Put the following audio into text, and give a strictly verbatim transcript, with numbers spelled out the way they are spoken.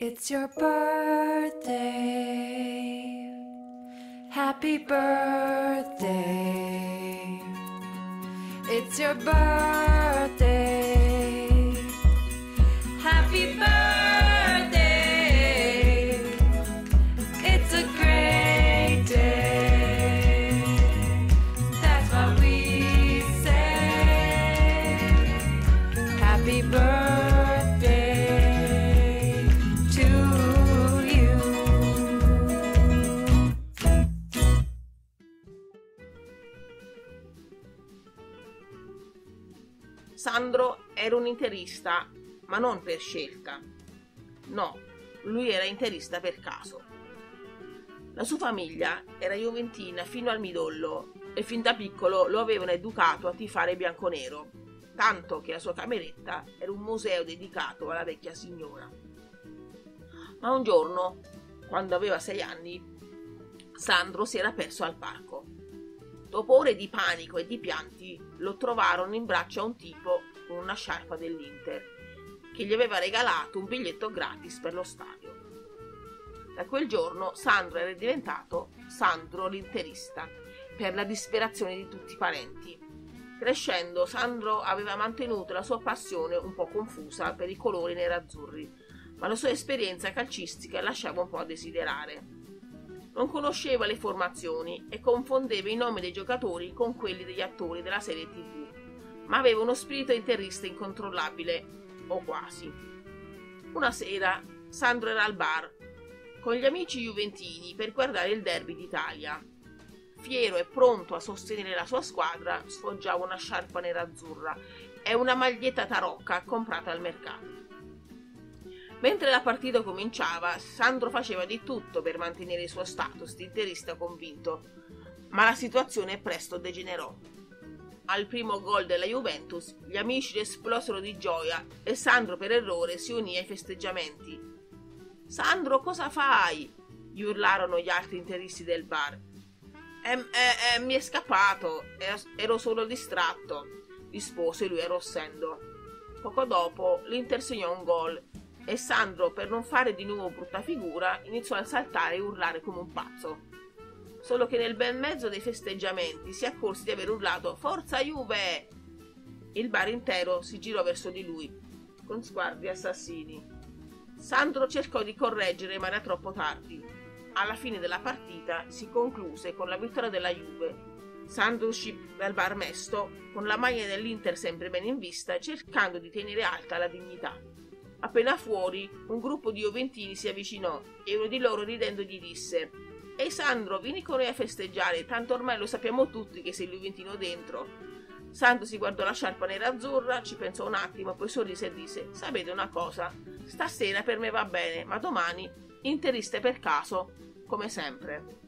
It's your birthday, happy birthday. It's your birthday, happy birthday. It's a great day, that's what we say. Happy birthday. Sandro era un interista, ma non per scelta. No, lui era interista per caso. La sua famiglia era juventina fino al midollo e fin da piccolo lo avevano educato a tifare bianconero, tanto che la sua cameretta era un museo dedicato alla vecchia signora. Ma un giorno, quando aveva sei anni, Sandro si era perso al parco. Dopo ore di panico e di pianti, lo trovarono in braccio a un tipo con una sciarpa dell'Inter, che gli aveva regalato un biglietto gratis per lo stadio. Da quel giorno Sandro era diventato Sandro l'interista, per la disperazione di tutti i parenti. Crescendo, Sandro aveva mantenuto la sua passione un po' confusa per i colori nerazzurri, ma la sua esperienza calcistica lasciava un po' a desiderare. Non conosceva le formazioni e confondeva i nomi dei giocatori con quelli degli attori della serie tivù, ma aveva uno spirito interista incontrollabile, o quasi. Una sera Sandro era al bar con gli amici juventini per guardare il derby d'Italia. Fiero e pronto a sostenere la sua squadra, sfoggiava una sciarpa nerazzurra e una maglietta tarocca comprata al mercato. Mentre la partita cominciava, Sandro faceva di tutto per mantenere il suo status di interista convinto, ma la situazione presto degenerò. Al primo gol della Juventus, gli amici esplosero di gioia e Sandro per errore si unì ai festeggiamenti. «Sandro, cosa fai?» gli urlarono gli altri interisti del bar. Ehm, eh, eh, «Mi è scappato, ero solo distratto», rispose lui arrossendo. Poco dopo, l'Inter segnò un gol e Sandro, per non fare di nuovo brutta figura, iniziò a saltare e urlare come un pazzo. Solo che nel bel mezzo dei festeggiamenti si accorse di aver urlato «Forza Juve!». Il bar intero si girò verso di lui, con sguardi assassini. Sandro cercò di correggere, ma era troppo tardi. Alla fine della partita si concluse con la vittoria della Juve. Sandro uscì dal bar mesto, con la maglia dell'Inter sempre ben in vista, cercando di tenere alta la dignità. Appena fuori, un gruppo di juventini si avvicinò e uno di loro ridendo gli disse «Ehi Sandro, vieni con noi a festeggiare, tanto ormai lo sappiamo tutti che sei il juventino dentro». Sandro si guardò la sciarpa nerazzurra, ci pensò un attimo, poi sorrise e disse «Sapete una cosa, stasera per me va bene, ma domani interiste per caso, come sempre».